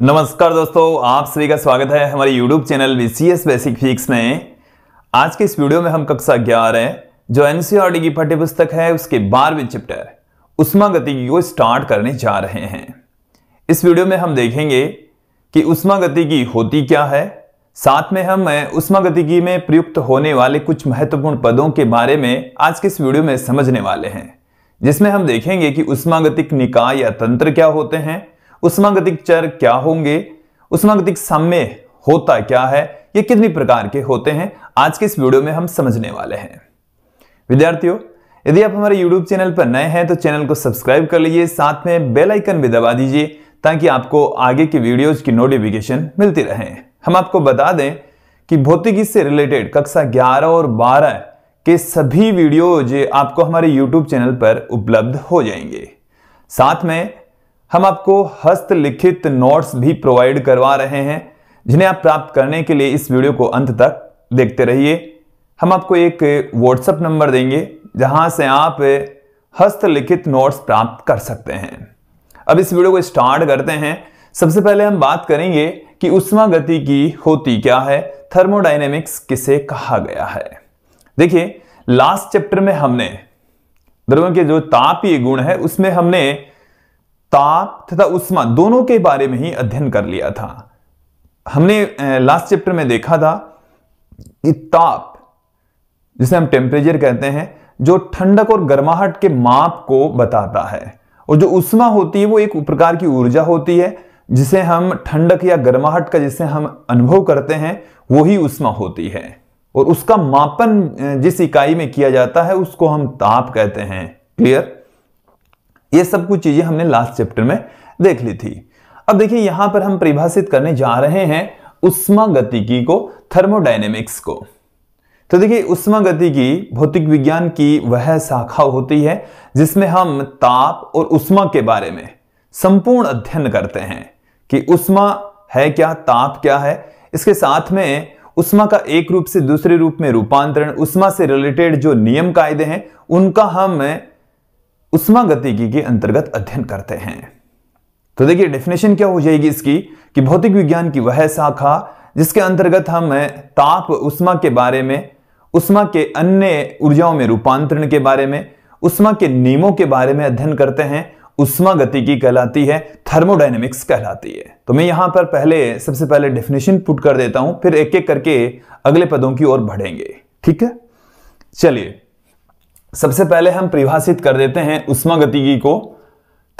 नमस्कार दोस्तों, आप सभी का स्वागत है हमारे YouTube channel BCS basic physics में। आज के इस वीडियो में हम कक्षा 11 जो NCERT की पाठ्यपुस्तक है उसके 12वें चैप्टर ऊष्मागतिकी को स्टार्ट करने जा रहे हैं। इस वीडियो में हम देखेंगे कि ऊष्मागतिकी होती क्या है, साथ में हम ऊष्मागतिकी में प्रयुक्त होने वाले कुछ महत्वपूर्ण पदों के बारे में आज के इस वीडियो में समझने वाले हैं, जिसमें हम देखेंगे कि ऊष्मागतिक निकाय या तंत्र क्या होते हैं, ऊष्मागतिक चर क्या होंगे, ऊष्मागतिक साम्य होता क्या है, ये कितनी प्रकार के होते हैं, आज के इस वीडियो में हम समझने वाले हैं। विद्यार्थियों, यदि आप हमारे YouTube चैनल पर नए हैं तो चैनल को सब्सक्राइब कर लीजिए, साथ में बेल आइकन भी दबा दीजिए ताकि आपको आगे की वीडियोज की नोटिफिकेशन मिलती रहे। हम आपको बता दें कि भौतिकी से रिलेटेड कक्षा 11 और 12 के सभी वीडियोज आपको हमारे YouTube चैनल पर उपलब्ध हो जाएंगे। साथ में हम आपको हस्तलिखित नोट्स भी प्रोवाइड करवा रहे हैं, जिन्हें आप प्राप्त करने के लिए इस वीडियो को अंत तक देखते रहिए। हम आपको एक व्हाट्सएप नंबर देंगे जहां से आप हस्तलिखित नोट्स प्राप्त कर सकते हैं। अब इस वीडियो को स्टार्ट करते हैं। सबसे पहले हम बात करेंगे कि ऊष्मागतिकी होती क्या है, थर्मोडायनेमिक्स किसे कहा गया है। देखिए, लास्ट चैप्टर में हमने द्रव्यों के जो तापीय गुण है उसमें हमने ताप तथा ऊष्मा दोनों के बारे में ही अध्ययन कर लिया था। हमने लास्ट चैप्टर में देखा था कि ताप, जिसे हम टेम्परेचर कहते हैं, जो ठंडक और गर्माहट के माप को बताता है, और जो ऊष्मा होती है वो एक प्रकार की ऊर्जा होती है जिसे हम ठंडक या गर्माहट का जिसे हम अनुभव करते हैं वही ऊष्मा होती है, और उसका मापन जिस इकाई में किया जाता है उसको हम ताप कहते हैं। क्लियर? ये सब कुछ चीजें हमने लास्ट चैप्टर में देख ली थी। अब देखिए, यहां पर हम परिभाषित करने जा रहे हैं ऊष्मागतिकी को, थर्मोडायनेमिक्स को। तो देखिए, ऊष्मागतिकी भौतिक विज्ञान की वह शाखा होती है जिसमें हम ताप और ऊष्मा के बारे में संपूर्ण अध्ययन करते हैं कि ऊष्मा है क्या, ताप क्या है, इसके साथ में ऊष्मा का एक रूप से दूसरे रूप में रूपांतरण, ऊष्मा से रिलेटेड जो नियम कायदे हैं उनका हम ऊष्मागतिकी के अंतर्गत अध्ययन करते हैं। तो देखिए, डेफिनेशन क्या हो जाएगी इसकी कि भौतिक विज्ञान की वह शाखा जिसके अंतर्गत हम ताप, ऊष्मा के बारे में, ऊष्मा के अन्य ऊर्जाओं में रूपांतरण के बारे में, ऊष्मा के नियमों के बारे में अध्ययन करते हैं, ऊष्मागतिकी कहलाती है, थर्मोडायनेमिक्स कहलाती है। तो मैं यहां पर सबसे पहले डेफिनेशन पुट कर देता हूं, फिर एक एक करके अगले पदों की ओर बढ़ेंगे। ठीक है, चलिए सबसे पहले हम परिभाषित कर देते हैं ऊष्मागतिकी को,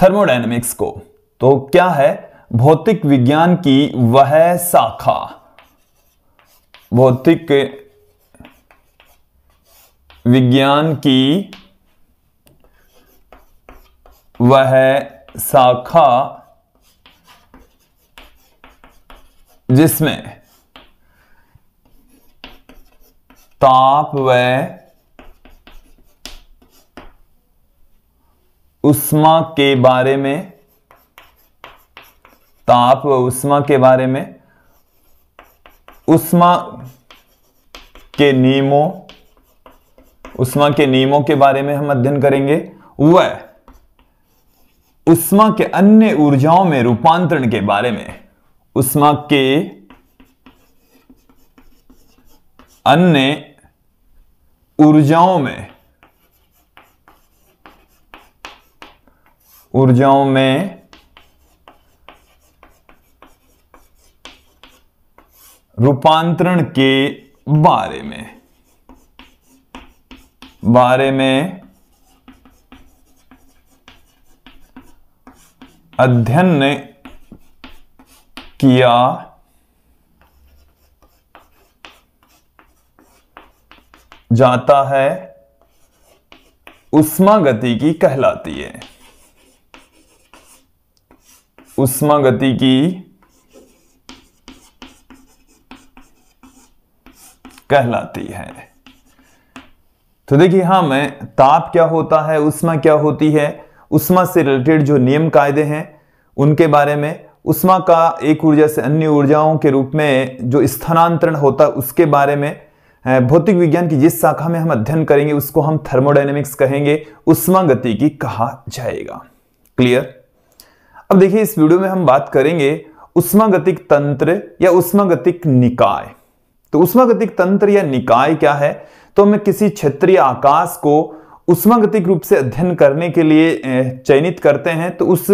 थर्मोडायनेमिक्स को। तो क्या है? भौतिक विज्ञान की वह शाखा, भौतिक विज्ञान की वह शाखा जिसमें ताप व ऊष्मा के बारे में, ताप व ऊष्मा के बारे में, ऊष्मा के नियमों के बारे में हम अध्ययन करेंगे, वह ऊष्मा के अन्य ऊर्जाओं में रूपांतरण के बारे में, ऊष्मा के अन्य ऊर्जाओं में रूपांतरण के बारे में अध्ययन किया जाता है, ऊष्मागतिकी कहलाती है। ऊष्मागतिकी कहलाती है। तो देखिए, हमें ताप क्या होता है, ऊष्मा क्या होती है, ऊष्मा से रिलेटेड जो नियम कायदे हैं उनके बारे में, ऊष्मा का एक ऊर्जा से अन्य ऊर्जाओं के रूप में जो स्थानांतरण होता है उसके बारे में, भौतिक विज्ञान की जिस शाखा में हम अध्ययन करेंगे उसको हम थर्मोडायनेमिक्स कहेंगे, ऊष्मागतिकी कहा जाएगा। क्लियर? अब देखिए, इस वीडियो में हम बात करेंगे उष्मागतिक तंत्र या उष्मागतिक निकाय। तो उष्मागतिक तंत्र या निकाय क्या है? तो हमें किसी क्षेत्रीय आकाश को उष्मागतिक रूप से अध्ययन करने के लिए चयनित करते हैं, तो उस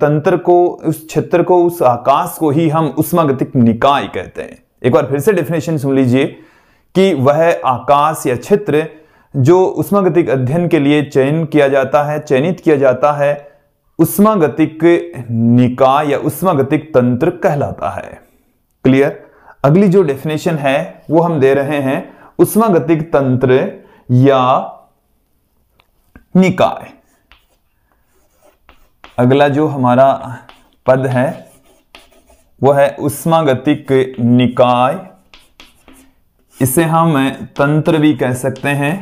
तंत्र को, उस क्षेत्र को, उस आकाश को ही हम उष्मागतिक निकाय कहते हैं। एक बार फिर से डेफिनेशन सुन लीजिए कि वह आकाश या क्षेत्र जो उष्मागतिक अध्ययन के लिए चयनित किया जाता है उष्मागतिक निकाय या उष्मागतिक तंत्र कहलाता है। क्लियर। अगली जो डेफिनेशन है वो हम दे रहे हैं उष्मागतिक तंत्र या निकाय। अगला जो हमारा पद है वो है उष्मागतिक निकाय। इसे हम तंत्र भी कह सकते हैं।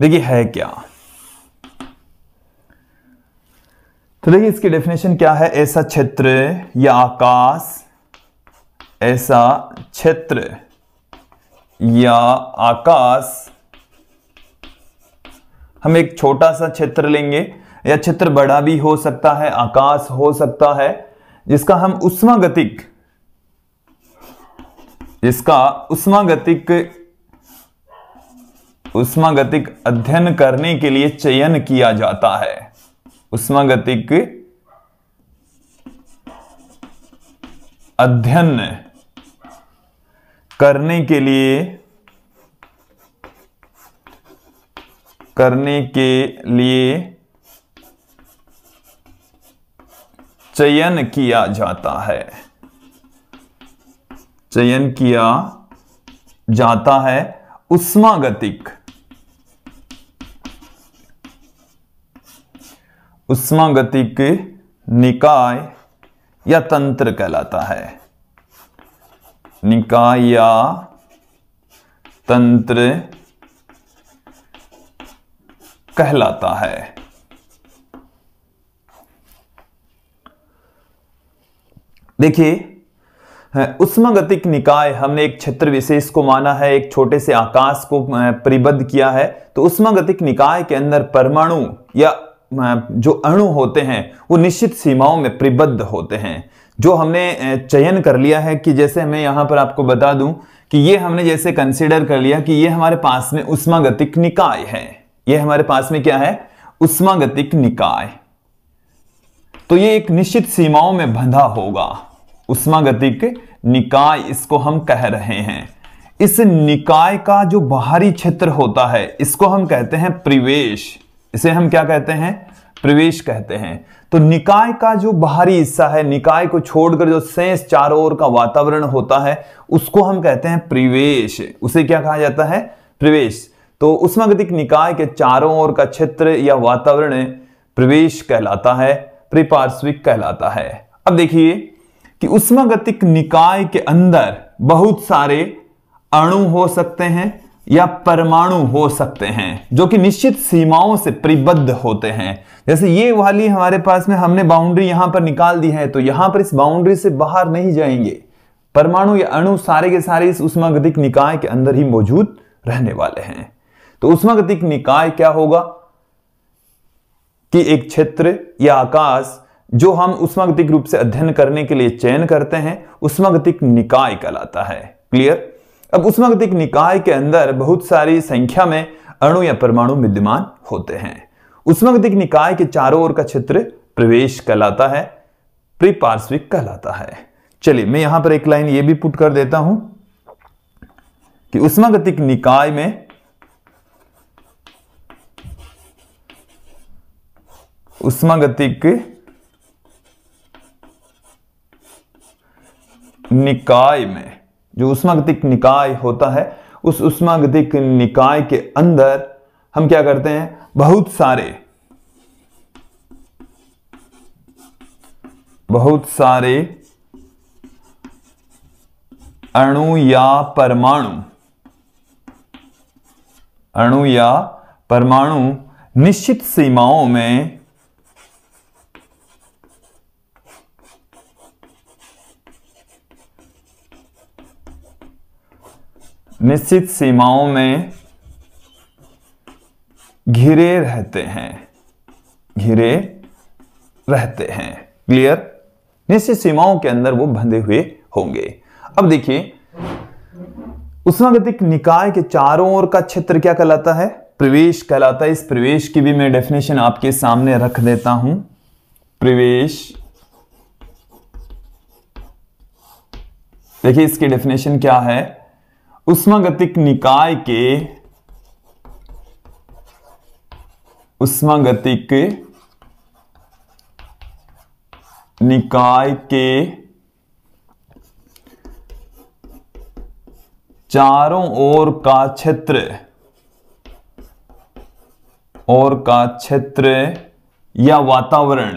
देखिए है क्या, तो देखिए इसकी डेफिनेशन क्या है। ऐसा क्षेत्र या आकाश, ऐसा क्षेत्र या आकाश, हम एक छोटा सा क्षेत्र लेंगे या क्षेत्र बड़ा भी हो सकता है, आकाश हो सकता है, जिसका उष्मागतिक अध्ययन करने के लिए चयन किया जाता है। उष्मागतिक अध्ययन करने के लिए चयन किया जाता है उष्मागतिक निकाय या तंत्र कहलाता है। निकाय या तंत्र कहलाता है। देखिए उष्मागतिक निकाय, हमने एक क्षेत्र विशेष को माना है, एक छोटे से आकाश को परिबद्ध किया है। तो उष्मागतिक निकाय के अंदर परमाणु या जो अणु होते हैं वो निश्चित सीमाओं में परिबद्ध होते हैं, जो हमने चयन कर लिया है। कि जैसे मैं यहाँ पर आपको बता दूं कि ये हमने जैसे कंसीडर कर लिया कि ये हमारे पास में उष्मागतिक निकाय है। ये हमारे पास में क्या है? उष्मागतिक निकाय। तो ये एक निश्चित सीमाओं में बंधा होगा, उष्मागतिक निकाय इसको हम कह रहे हैं। इस निकाय का जो बाहरी क्षेत्र होता है इसको हम कहते हैं परिवेश। इसे हम क्या कहते हैं? परिवेश कहते हैं। तो निकाय का जो बाहरी हिस्सा है, निकाय को छोड़कर जो शेष चारों ओर का वातावरण होता है उसको हम कहते हैं परिवेश। उसे क्या कहा जाता है? परिवेश। तो उष्मागतिक निकाय के चारों ओर का क्षेत्र या वातावरण परिवेश कहलाता है, परिपार्श्विक कहलाता है। अब देखिए कि उष्मागतिक निकाय के अंदर बहुत सारे अणु हो सकते हैं या परमाणु हो सकते हैं जो कि निश्चित सीमाओं से परिबद्ध होते हैं। जैसे ये वाली हमारे पास में हमने बाउंड्री यहां पर निकाल दी है, तो यहां पर इस बाउंड्री से बाहर नहीं जाएंगे। परमाणु या अणु सारे के सारे इस उष्मागतिक निकाय के अंदर ही मौजूद रहने वाले हैं। तो उष्मागतिक निकाय क्या होगा कि एक क्षेत्र या आकाश जो हम उष्मागतिक रूप से अध्ययन करने के लिए चयन करते हैं उष्मागतिक निकाय कहलाता है। क्लियर। अब उष्मागतिक निकाय के अंदर बहुत सारी संख्या में अणु या परमाणु विद्यमान होते हैं। उष्मागतिक निकाय के चारों ओर का क्षेत्र परिवेश कहलाता है, परिपार्श्विक कहलाता है। चलिए मैं यहां पर एक लाइन ये भी पुट कर देता हूं कि उष्मागतिक निकाय में, उष्मागतिक निकाय में जो उष्मागतिक निकाय होता है उस उष्मागतिक निकाय के अंदर हम क्या करते हैं? बहुत सारे अणु या परमाणु निश्चित सीमाओं में घिरे रहते हैं। क्लियर। निश्चित सीमाओं के अंदर वो बंधे हुए होंगे। अब देखिए उष्मागतिक निकाय के चारों ओर का क्षेत्र क्या कहलाता है, प्रवेश कहलाता है। इस प्रवेश की भी मैं डेफिनेशन आपके सामने रख देता हूं। प्रवेश, देखिए इसकी डेफिनेशन क्या है, उष्मागतिक निकाय के चारों ओर का क्षेत्र या वातावरण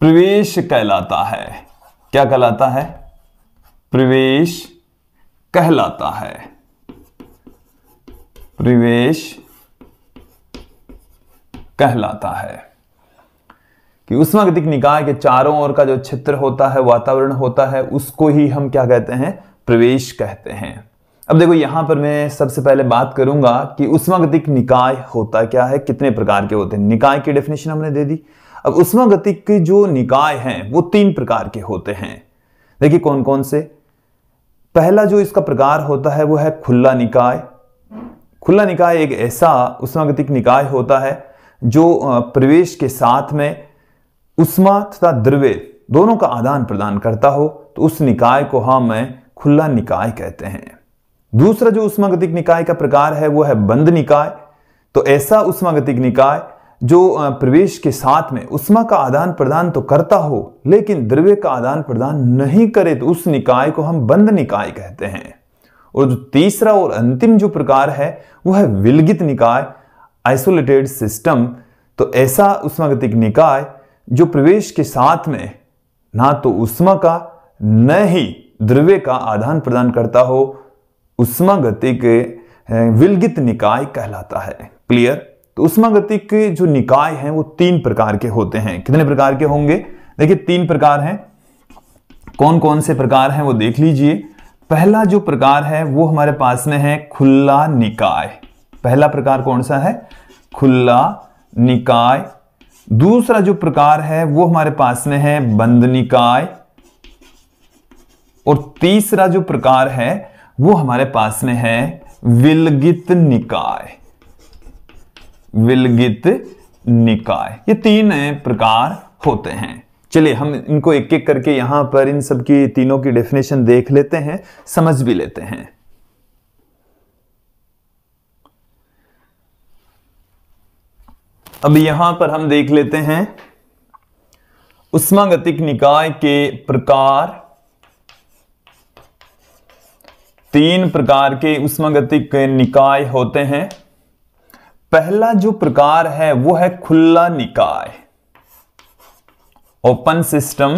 प्रवेश कहलाता है। क्या कहलाता है? प्रवेश कहलाता है। कि उष्मागतिक निकाय के चारों ओर का जो क्षेत्र होता है, वातावरण होता है, उसको ही हम क्या कहते हैं? प्रवेश कहते हैं। अब देखो यहां पर मैं सबसे पहले बात करूंगा कि उष्मागतिक निकाय होता क्या है, कितने प्रकार के होते हैं। निकाय की डेफिनेशन हमने दे दी। अब उष्मागतिक के जो निकाय हैं वो तीन प्रकार के होते हैं। देखिए कौन कौन से। पहला जो इसका प्रकार होता है वो है खुला निकाय। खुला निकाय एक ऐसा उष्मागतिक निकाय होता है जो प्रवेश के साथ में उष्मा तथा द्रव्य दोनों का आदान प्रदान करता हो, तो उस निकाय को हम खुला निकाय कहते हैं। दूसरा जो उष्मागतिक निकाय का प्रकार है वो है बंद निकाय। तो ऐसा उष्मागतिक निकाय जो प्रवेश के साथ में उष्मा का आदान प्रदान तो करता हो लेकिन द्रव्य का आदान प्रदान नहीं करे, तो उस निकाय को हम बंद निकाय कहते हैं। और जो तीसरा और अंतिम जो प्रकार है वो है विलगित निकाय, आइसोलेटेड सिस्टम। तो ऐसा उष्मागतिक निकाय जो प्रवेश के साथ में ना तो उष्मा का न ही द्रव्य का आदान प्रदान करता हो, उष्मागतिक विलगित निकाय कहलाता है। क्लियर? तो उष्मागतिक के जो निकाय हैं वो तीन प्रकार के होते हैं। कितने प्रकार के होंगे? देखिए तीन प्रकार हैं। कौन कौन से प्रकार हैं वो देख लीजिए। पहला जो प्रकार है वो हमारे पास में है खुला निकाय। पहला प्रकार कौन सा है? खुला निकाय। दूसरा जो प्रकार है वो हमारे पास में है बंद निकाय। और तीसरा जो प्रकार है वो हमारे पास में है विलगित निकाय। ये तीन प्रकार होते हैं। चलिए हम इनको एक एक करके यहां पर इन सब की तीनों की डेफिनेशन देख लेते हैं, समझ भी लेते हैं। अब यहां पर हम देख लेते हैं उष्मागतिक निकाय के प्रकार। तीन प्रकार के उष्मागतिक निकाय होते हैं। पहला जो प्रकार है वो है खुला निकाय, ओपन सिस्टम।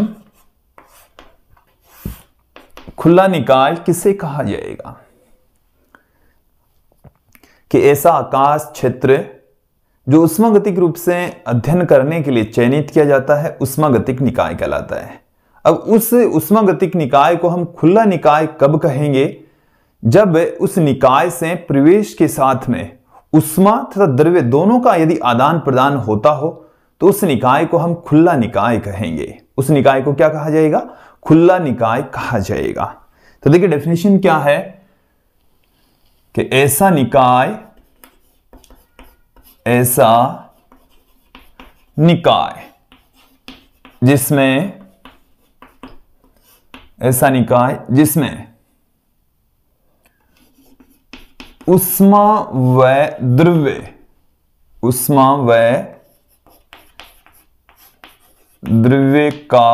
खुला निकाय किसे कहा जाएगा? कि ऐसा आकाश क्षेत्र जो उष्मागतिक रूप से अध्ययन करने के लिए चयनित किया जाता है, उष्मागतिक निकाय कहलाता है। अब उस उष्मागतिक निकाय को हम खुला निकाय कब कहेंगे? जब उस निकाय से प्रवेश के साथ में उष्मा तथा द्रव्य दोनों का यदि आदान प्रदान होता हो, तो उस निकाय को हम खुला निकाय कहेंगे। उस निकाय को क्या कहा जाएगा? खुला निकाय कहा जाएगा। तो देखिए डेफिनेशन क्या है कि ऐसा निकाय जिसमें उष्मा व द्रव्य का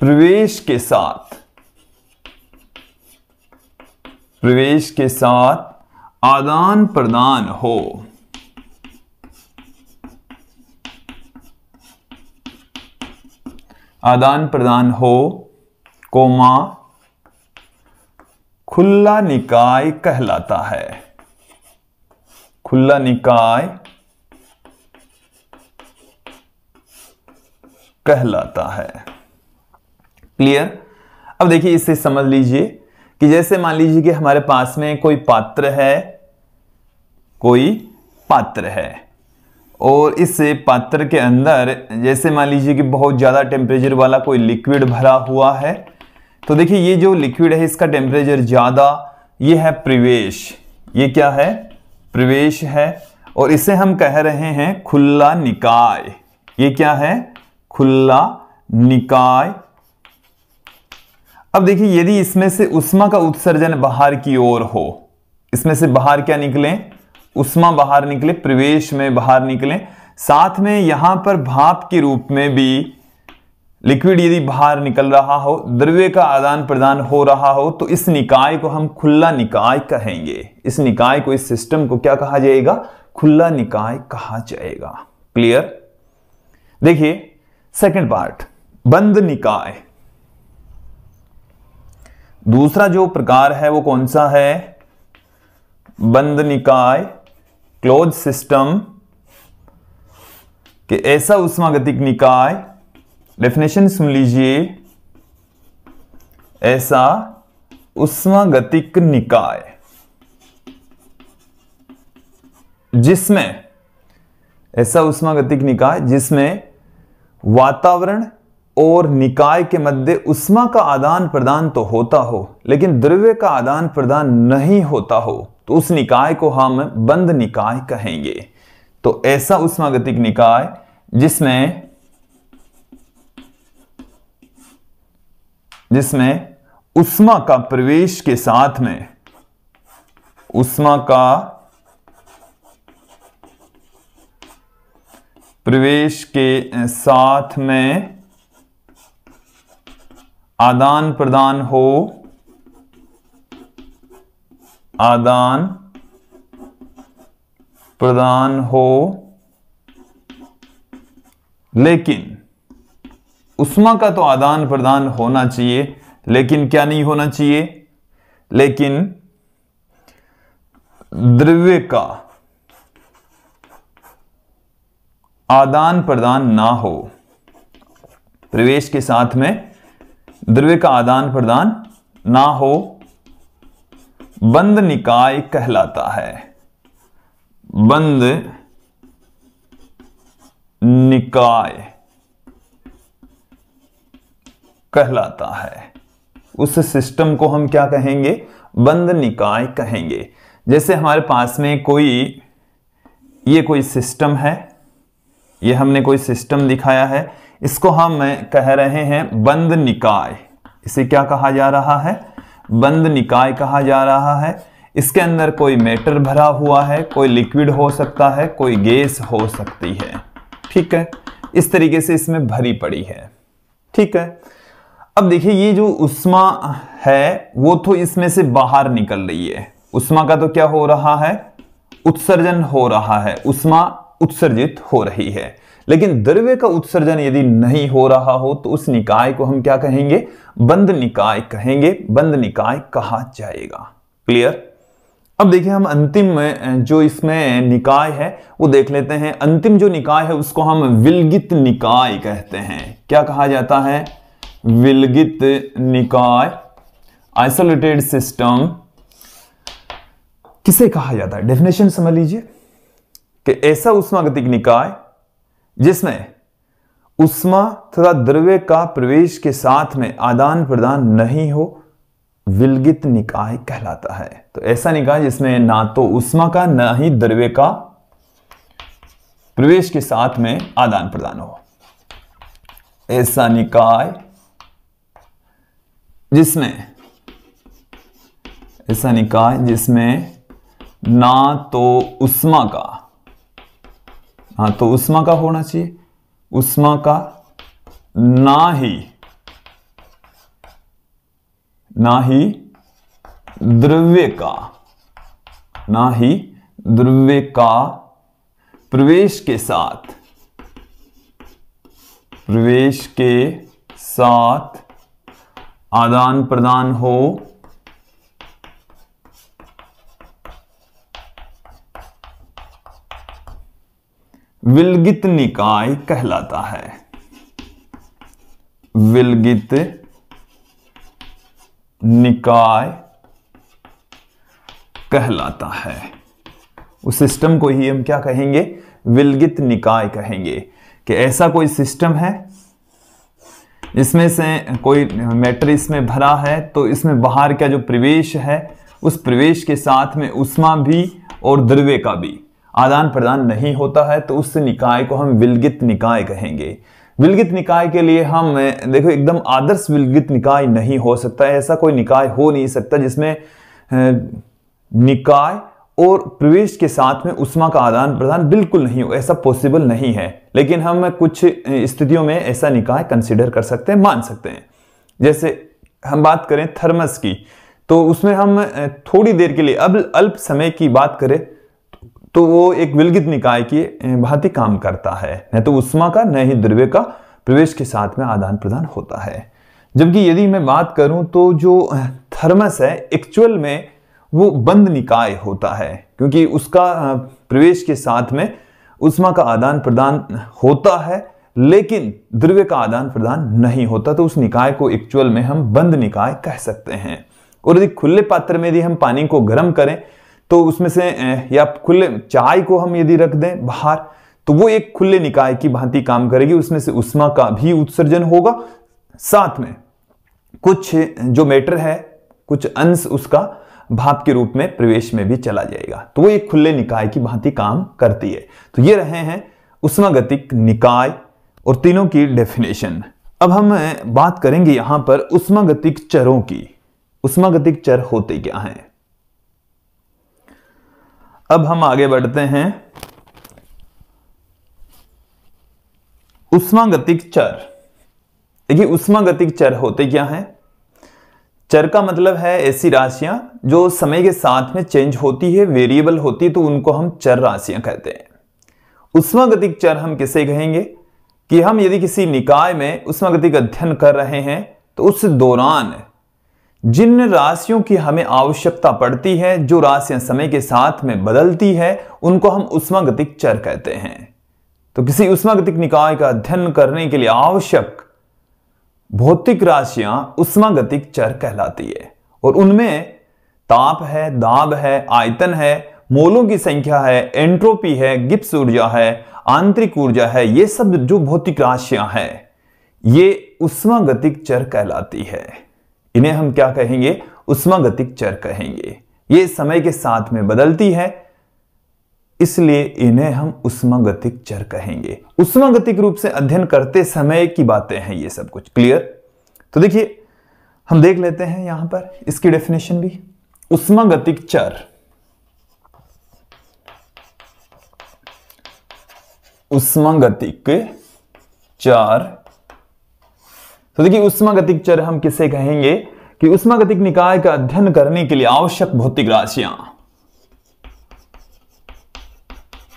प्रवेश के साथ आदान प्रदान हो। कोमा खुला निकाय कहलाता है। क्लियर? अब देखिए इसे समझ लीजिए कि जैसे मान लीजिए कि हमारे पास में कोई पात्र है, कोई पात्र है। और इस पात्र के अंदर जैसे मान लीजिए कि बहुत ज़्यादा टेम्परेचर वाला कोई लिक्विड भरा हुआ है, तो देखिए ये जो लिक्विड है इसका टेम्परेचर ज़्यादा, ये है प्रवेश, ये क्या है प्रवेश है, और इसे हम कह रहे हैं खुला निकाय। ये क्या है खुला निकाय। अब देखिए यदि इसमें से ऊष्मा का उत्सर्जन बाहर की ओर हो, इसमें से बाहर क्या निकले, ऊष्मा बाहर निकले, प्रवेश में बाहर निकले, साथ में यहां पर भाप के रूप में भी लिक्विड यदि बाहर निकल रहा हो, द्रव्य का आदान प्रदान हो रहा हो, तो इस निकाय को हम खुला निकाय कहेंगे। इस निकाय को, इस सिस्टम को क्या कहा जाएगा, खुला निकाय कहा जाएगा। क्लियर। देखिए सेकंड पार्ट, बंद निकाय। दूसरा जो प्रकार है वो कौन सा है, बंद निकाय, क्लोज सिस्टम के ऐसा ऊष्मागतिक निकाय। डेफिनेशन सुन लीजिए, ऐसा ऊष्मागतिक निकाय जिसमें, ऐसा ऊष्मागतिक निकाय जिसमें वातावरण और निकाय के मध्य ऊष्मा का आदान प्रदान तो होता हो लेकिन द्रव्य का आदान प्रदान नहीं होता हो, तो उस निकाय को हम बंद निकाय कहेंगे। तो ऐसा ऊष्मागतिक निकाय जिसमें ऊष्मा का प्रवेश के साथ में, ऊष्मा का प्रवेश के साथ में आदान प्रदान हो, आदान प्रदान हो, लेकिन ऊष्मा का तो आदान प्रदान होना चाहिए लेकिन क्या नहीं होना चाहिए, लेकिन द्रव्य का आदान प्रदान ना हो, प्रवेश के साथ में द्रव्य का आदान प्रदान ना हो, बंद निकाय कहलाता है। बंद निकाय कहलाता है। उस सिस्टम को हम क्या कहेंगे, बंद निकाय कहेंगे। जैसे हमारे पास में कोई, ये कोई सिस्टम है, ये हमने कोई सिस्टम दिखाया है, इसको हम कह रहे हैं बंद निकाय। इसे क्या कहा जा रहा है, बंद निकाय कहा जा रहा है। इसके अंदर कोई मैटर भरा हुआ है, कोई लिक्विड हो सकता है, कोई गैस हो सकती है, ठीक है, इस तरीके से इसमें भरी पड़ी है, ठीक है। अब देखिए ये जो ऊष्मा है वो तो इसमें से बाहर निकल रही है, ऊष्मा का तो क्या हो रहा है, उत्सर्जन हो रहा है, ऊष्मा उत्सर्जित हो रही है, लेकिन द्रव्य का उत्सर्जन यदि नहीं हो रहा हो तो उस निकाय को हम क्या कहेंगे, बंद निकाय कहेंगे, बंद निकाय कहा जाएगा। क्लियर। अब देखिए हम अंतिम जो इसमें निकाय है वो देख लेते हैं। अंतिम जो निकाय है उसको हम विलगित निकाय कहते हैं। क्या कहा जाता है, विलगित निकाय, आइसोलेटेड सिस्टम किसे कहा जाता है। डेफिनेशन समझ लीजिए कि ऐसा ऊष्मागतिक निकाय जिसमें ऊष्मा तथा द्रव्य का प्रवेश के साथ में आदान प्रदान नहीं हो, विलगित निकाय कहलाता है। तो ऐसा निकाय जिसमें ना तो ऊष्मा का ना ही द्रव्य का प्रवेश के साथ में आदान प्रदान हो, ऐसा निकाय जिसमें, ऐसा निकाय जिसमें ना तो ऊष्मा का, हाँ तो ऊष्मा का होना चाहिए, ऊष्मा का ना ही द्रव्य का, ना ही द्रव्य का प्रवेश के साथ आदान प्रदान हो, विलगित निकाय कहलाता है। विलगित निकाय कहलाता है। उस सिस्टम को ही हम क्या कहेंगे, विलगित निकाय कहेंगे। कि ऐसा कोई सिस्टम है जिसमें से कोई मैट्रिक्स में भरा है तो इसमें बाहर का जो प्रवेश है उस प्रवेश के साथ में उष्मा भी और द्रव्य का भी आदान प्रदान नहीं होता है, तो उस निकाय को हम विलगित निकाय कहेंगे। विलगित निकाय के लिए हम देखो एकदम आदर्श विलगित निकाय नहीं हो सकता है, ऐसा कोई निकाय हो नहीं सकता जिसमें निकाय और प्रवेश के साथ में उष्मा का आदान प्रदान बिल्कुल नहीं हो, ऐसा पॉसिबल नहीं है। लेकिन हम कुछ स्थितियों में ऐसा निकाय कंसिडर कर सकते हैं, मान सकते हैं। जैसे हम बात करें थर्मस की, तो उसमें हम थोड़ी देर के लिए अब अल्प समय की बात करें तो वो एक विलगित निकाय की भांति काम करता है, न तो उष्मा का न ही द्रव्य का प्रवेश के साथ में आदान प्रदान होता है। जबकि यदि मैं बात करूं तो जो थर्मस है एक्चुअल में वो बंद निकाय होता है, क्योंकि उसका प्रवेश के साथ में उष्मा का आदान प्रदान होता है लेकिन द्रव्य का आदान प्रदान नहीं होता, तो उस निकाय को एक्चुअल में हम बंद निकाय कह सकते हैं। और यदि खुले पात्र में यदि हम पानी को गर्म करें तो उसमें से या खुले चाय को हम यदि रख दें बाहर तो वो एक खुले निकाय की भांति काम करेगी, उसमें से उष्मा का भी उत्सर्जन होगा, साथ में कुछ जो मैटर है कुछ अंश उसका भाप के रूप में प्रवेश में भी चला जाएगा, तो वो एक खुले निकाय की भांति काम करती है। तो ये रहे हैं उष्मागतिक निकाय और तीनों की डेफिनेशन। अब हम बात करेंगे यहां पर उष्मागतिक चरों की। उष्मागतिक चर होते क्या हैं? अब हम आगे बढ़ते हैं। उष्मागतिक चर, देखिए उष्मागतिक चर होते क्या हैं? चर का मतलब है ऐसी राशियां जो समय के साथ में चेंज होती है, वेरिएबल होती है, तो उनको हम चर राशियां कहते हैं। उष्मागतिक चर हम किसे कहेंगे? कि हम यदि किसी निकाय में उष्मागतिक अध्ययन कर रहे हैं तो उस दौरान जिन राशियों की हमें आवश्यकता पड़ती है, जो राशियां समय के साथ में बदलती है, उनको हम उष्मागतिक चर कहते हैं। तो किसी उष्मागतिक निकाय का अध्ययन करने के लिए आवश्यक भौतिक राशियां उष्मागतिक चर कहलाती है, और उनमें ताप है, दाब है, आयतन है, मोलों की संख्या है, एंट्रोपी है, गिब्स ऊर्जा है, आंतरिक ऊर्जा है, ये सब जो भौतिक राशियां हैं ये उष्मागतिक चर कहलाती है। इन्हें हम क्या कहेंगे? उष्मागतिक चर कहेंगे। ये समय के साथ में बदलती है, इसलिए इन्हें हम उष्मागतिक चर कहेंगे। उष्मागतिक रूप से अध्ययन करते समय की बातें हैं ये सब कुछ। क्लियर? तो देखिए हम देख लेते हैं यहां पर इसकी डेफिनेशन भी। उष्मागतिक चर, उष्मागतिक चर, तो देखिए उष्मागतिक चर हम किसे कहेंगे? कि उष्मागतिक निकाय का अध्ययन करने के लिए आवश्यक भौतिक राशियां,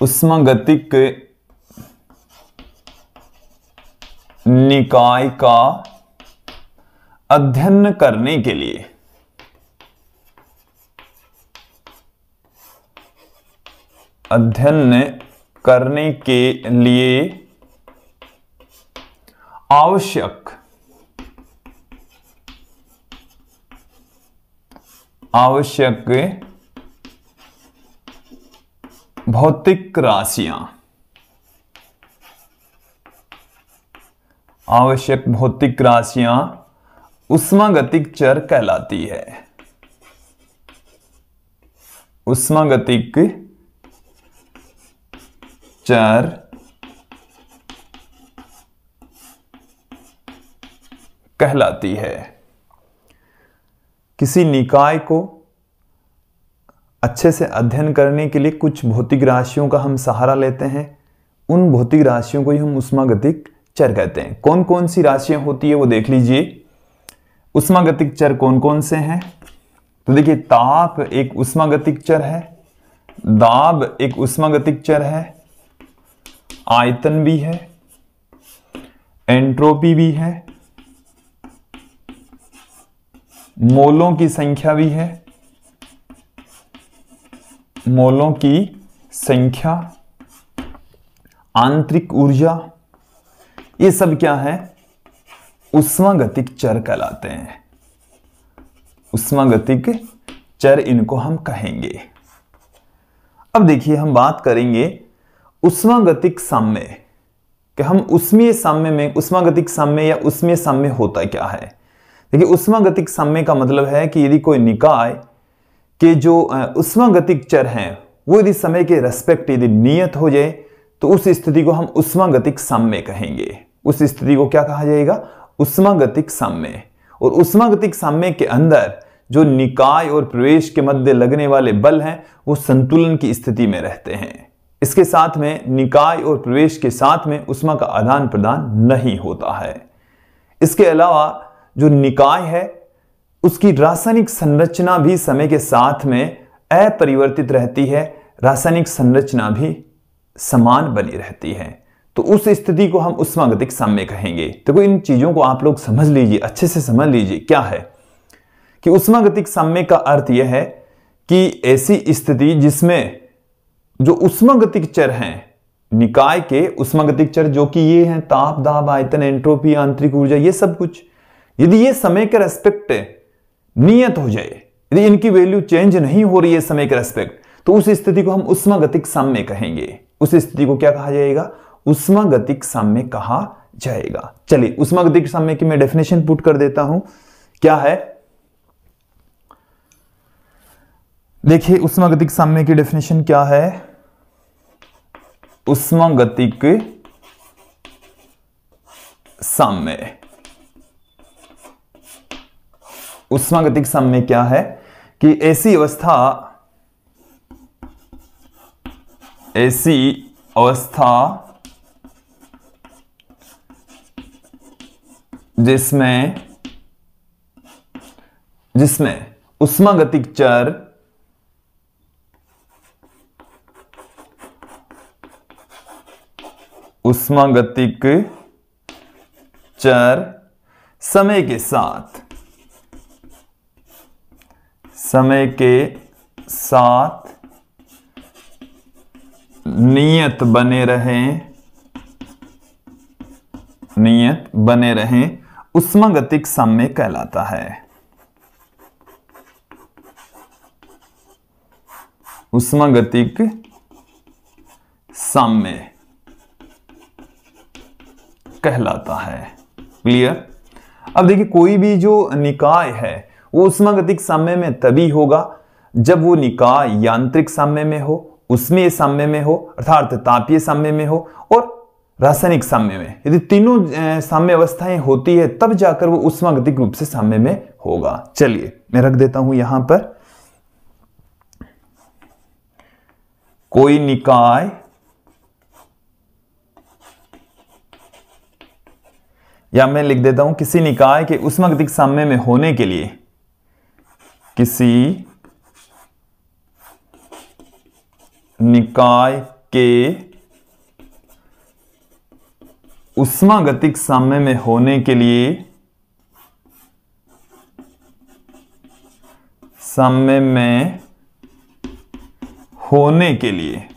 उष्मागतिक निकाय का अध्ययन करने के लिए आवश्यक भौतिक राशियां, उष्मागतिक चर कहलाती है। उष्मागतिक चर कहलाती है। किसी निकाय को अच्छे से अध्ययन करने के लिए कुछ भौतिक राशियों का हम सहारा लेते हैं, उन भौतिक राशियों को ही हम उष्मागतिक चर कहते हैं। कौन कौन सी राशियां होती है वो देख लीजिए, उष्मागतिक चर कौन कौन से हैं। तो देखिए ताप एक उष्मागतिक चर है, दाब एक उष्मागतिक चर है, आयतन भी है, एंट्रोपी भी है, मोलों की संख्या भी है, मोलों की संख्या, आंतरिक ऊर्जा, ये सब क्या है? उष्मागतिक चर कहलाते हैं। उष्मागतिक चर इनको हम कहेंगे। अब देखिए हम बात करेंगे ऊष्मागतिक साम्य कि हम ऊष्मागतिक साम्य या ऊष्मीय साम्य होता क्या है। देखिए ऊष्मागतिक साम्य का मतलब है कि यदि कोई निकाय के जो ऊष्मागतिक चर हैं वो यदि समय के रेस्पेक्ट यदि नियत हो जाए तो उस स्थिति को हम ऊष्मागतिक साम्य कहेंगे। उस स्थिति को क्या कहा जाएगा? ऊष्मागतिक साम्य। और ऊष्मागतिक साम्य के अंदर जो निकाय और प्रवेश के मध्य लगने वाले बल हैं वो संतुलन की स्थिति में रहते हैं। इसके साथ में निकाय और प्रवेश के साथ में ऊष्मा का आदान प्रदान नहीं होता है। इसके अलावा जो निकाय है उसकी रासायनिक संरचना भी समय के साथ में अपरिवर्तित रहती है, रासायनिक संरचना भी समान बनी रहती है। तो उस स्थिति को हम ऊष्मागतिक साम्य कहेंगे। देखो इन चीजों को आप लोग समझ लीजिए, अच्छे से समझ लीजिए क्या है कि ऊष्मागतिक साम्य का अर्थ यह है कि ऐसी स्थिति जिसमें जो ऊष्मागतिक चर हैं निकाय के ऊष्मागतिक चर जो कि ये हैं ताप, दाब, आयतन, एंट्रोपी, आंतरिक ऊर्जा, ये सब कुछ यदि ये समय के रेस्पेक्ट नियत हो जाए, यदि इनकी वैल्यू चेंज नहीं हो रही है समय के रेस्पेक्ट, तो उस स्थिति को हम ऊष्मागतिक साम्य कहेंगे। उस स्थिति को क्या कहा जाएगा? ऊष्मागतिक साम्य कहा जाएगा। चलिए ऊष्मागतिक साम्य की मैं डेफिनेशन पुट कर देता हूं, क्या है। देखिए ऊष्मागतिक साम्य की डेफिनेशन क्या है। ऊष्मागतिक साम्य, ऊष्मागतिक साम्य क्या है कि ऐसी अवस्था जिसमें ऊष्मागतिक चर समय के साथ नियत बने रहें ऊष्मागतिक साम्य कहलाता है। ऊष्मागतिक साम्य कहलाता है। क्लियर। अब देखिए कोई भी जो निकाय है वो ऊष्मागतिक साम्य में तभी होगा जब वो निकाय यांत्रिक साम्य में हो, ऊष्मीय साम्य में हो अर्थात तापीय साम्य में हो और रासायनिक साम्य में। यदि तीनों साम्य अवस्थाएं होती है तब जाकर वो ऊष्मागतिक रूप से साम्य में होगा। चलिए मैं रख देता हूं यहां पर। कोई निकाय या मैं लिख देता हूं किसी निकाय के ऊष्मागतिक साम्य में होने के लिए साम्य में होने के लिए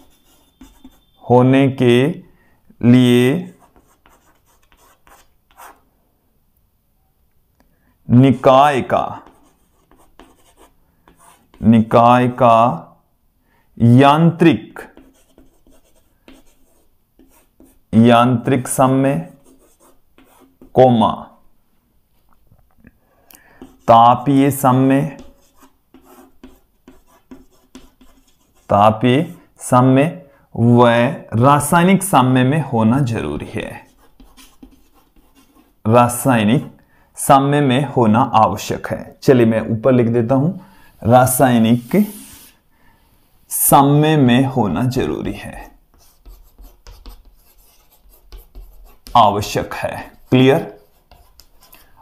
निकाय का यांत्रिक साम्य तापीय साम्य व रासायनिक साम्य में होना जरूरी है। रासायनिक साम्य में होना आवश्यक है। चलिए मैं ऊपर लिख देता हूं रासायनिक साम्य में होना जरूरी है, आवश्यक है। क्लियर।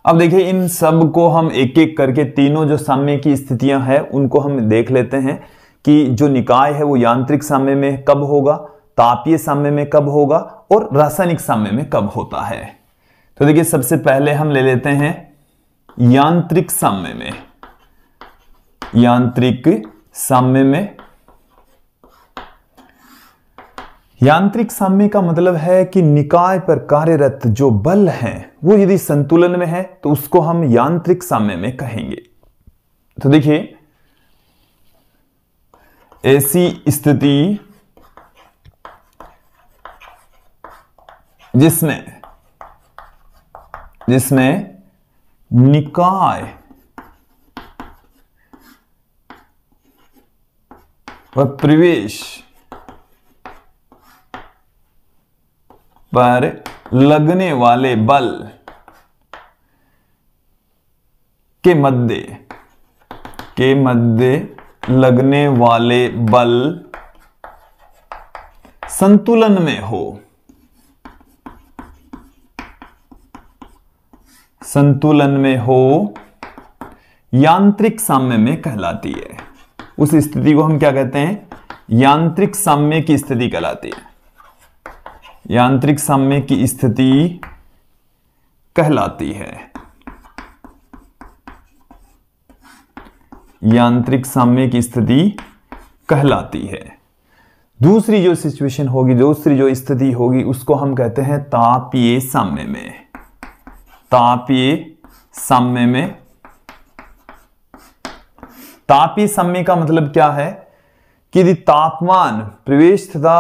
अब देखिए इन सब को हम एक एक करके तीनों जो साम्य की स्थितियां हैं उनको हम देख लेते हैं कि जो निकाय है वो यांत्रिक साम्य में कब होगा, तापीय साम्य में कब होगा और रासायनिक साम्य में कब होता है। तो देखिए सबसे पहले हम ले लेते हैं यांत्रिक साम्य में। यांत्रिक साम्य का मतलब है कि निकाय पर कार्यरत जो बल हैं वो यदि संतुलन में है तो उसको हम यांत्रिक साम्य में कहेंगे। तो देखिए ऐसी स्थिति जिसमें जिसमें निकाय व प्रवेश पर लगने वाले बल के मध्य लगने वाले बल संतुलन में हो, संतुलन में हो, यांत्रिक साम्य में कहलाती है। उस स्थिति को हम क्या कहते हैं? यांत्रिक साम्य की स्थिति कहलाती है, यांत्रिक साम्य की स्थिति कहलाती है, यांत्रिक साम्य की स्थिति कहलाती है। दूसरी जो सिचुएशन होगी, दूसरी जो स्थिति होगी, उसको हम कहते हैं तापीय साम्य में, तापीय साम्य में। तापीय साम्य का मतलब क्या है कि यदि तापमान प्रवेश तथा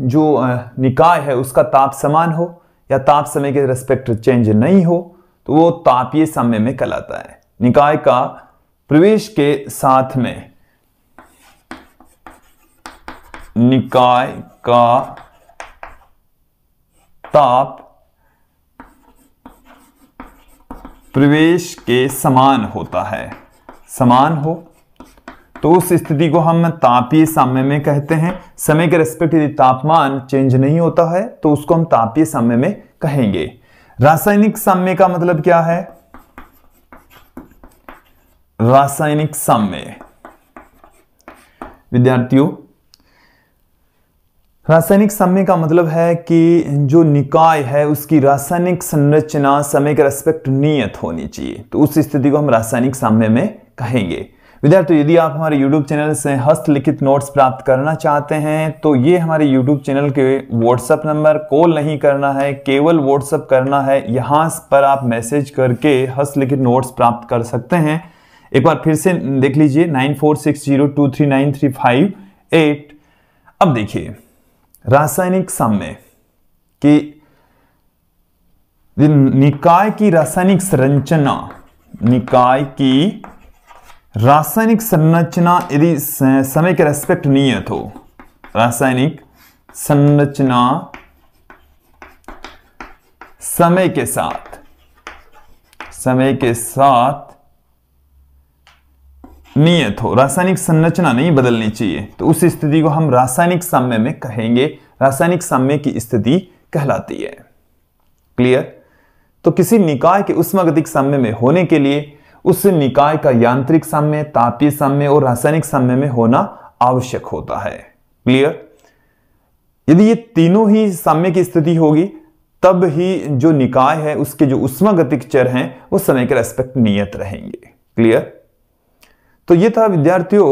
जो निकाय है उसका ताप समान हो या ताप समय के रेस्पेक्ट चेंज नहीं हो तो वो तापीय साम्य में कहलाता है। निकाय का प्रवेश के साथ में, निकाय का ताप प्रवेश के समान होता है, समान हो तो उस स्थिति को हम तापीय साम्य में कहते हैं। समय के रेस्पेक्ट यदि तापमान चेंज नहीं होता है तो उसको हम तापीय साम्य में कहेंगे। रासायनिक साम्य का मतलब क्या है? रासायनिक साम्य विद्यार्थियों, रासायनिक साम्य का मतलब है कि जो निकाय है उसकी रासायनिक संरचना समय के रेस्पेक्ट नियत होनी चाहिए, तो उस स्थिति को हम रासायनिक साम्य में कहेंगे। विद्यार्थियों, यदि आप हमारे YouTube चैनल से हस्तलिखित नोट्स प्राप्त करना चाहते हैं तो ये हमारे YouTube चैनल के WhatsApp नंबर, कॉल नहीं करना है, केवल WhatsApp करना है, यहाँ पर आप मैसेज करके हस्तलिखित नोट्स प्राप्त कर सकते हैं। एक बार फिर से देख लीजिए 9460239358। अब देखिए रासायनिक साम्य कि निकाय की रासायनिक संरचना, निकाय की रासायनिक संरचना यदि समय के रेस्पेक्ट नियत हो, रासायनिक संरचना समय के साथ नियत हो, रासायनिक संरचना नहीं बदलनी चाहिए, तो उस स्थिति को हम रासायनिक साम्य में कहेंगे। रासायनिक साम्य की स्थिति कहलाती है। क्लियर? तो किसी निकाय के उष्मागतिक साम्य में होने के लिए उस निकाय का यांत्रिक साम्य, तापीय साम्य और रासायनिक साम्य में होना आवश्यक होता है। क्लियर? यदि ये तीनों ही साम्य की स्थिति होगी तब ही जो निकाय है उसके जो उष्मागतिक चर हैं वो समय के रेस्पेक्ट नियत रहेंगे। क्लियर? तो ये था विद्यार्थियों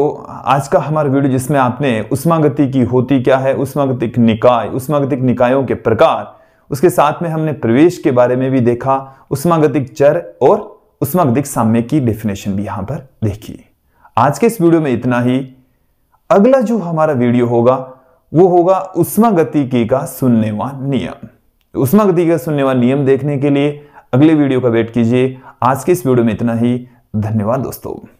आज का हमारा वीडियो, जिसमें आपने उष्मागतिकी होती क्या है, उष्मागतिक निकाय, उष्मागतिक निकायों के प्रकार, उसके साथ में हमने प्रवेश के बारे में भी देखा, उष्मागतिक चर और उष्मागतिक साम्य की डेफिनेशन भी यहां पर देखिए। आज के इस वीडियो में इतना ही। अगला जो हमारा वीडियो होगा वो होगा उष्मागतिकी का शून्यवां नियम। उष्मागतिकी का शून्यवां नियम देखने के लिए अगले वीडियो का वेट कीजिए। आज के इस वीडियो में इतना ही। धन्यवाद दोस्तों।